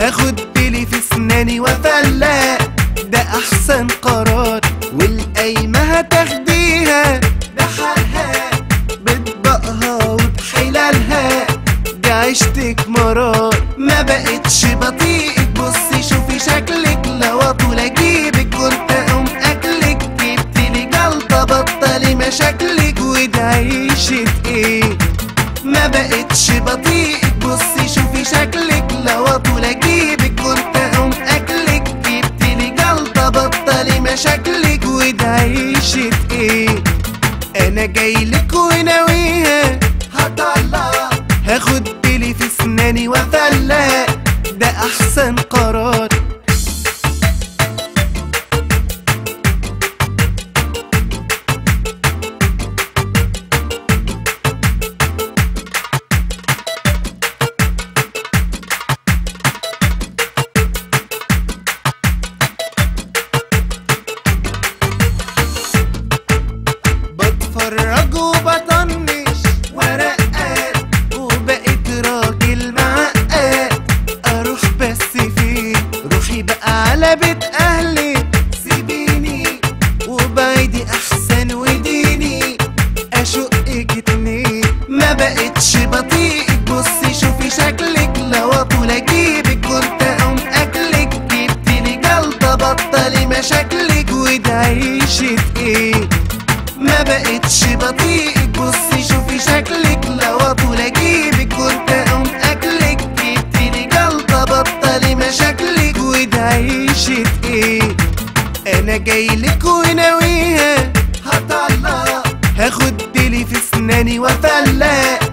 هاخد بيلي في سناني وافلق، ده احسن قرار والقايمة هتاخديها، ده حقها بطبقها وبحلالها، ده عيشتك مرار ما بقتش بطيئك. بصي شوفي شكلك لو اطول اجيبك كنت اقوم اكلك، جبتلي جلطة بطلي مشاكلك وده عيشة ايه ما بقتش بطيئك. بصي شوفي شكلك لو اطول اجيبك كنت اقوم اكلك، جبتلي جلطة بطلي مشاكلك وده عيشة ايه. انا جايلك وناويها هطلع، هاخد بيلي في سناني وافلق، ده احسن قرار. بتفرج وبطنش ورقات وبقيت راجل معقد، اروح بس فين روحي بقى على بيت اهلي، سيبيني وبعيدي احسن وديني، اشقك اتنين ما بقتش بطيئك. بصي شوفي شكلك لو اطول اجيبك كنت اقوم اكلك، جبتلي جلطة بطلي مشاكلك وده عيشة ايه ما بقتش بطيئك. بصي شوفي شكلك لو اطول اجيبك كنت اقوم اكلك، جبتلي جلطة بطلي مشاكلك وده عيشة ايه. انا جايلك وناويها هطلع، هاخد بيلي في سناني وافلق،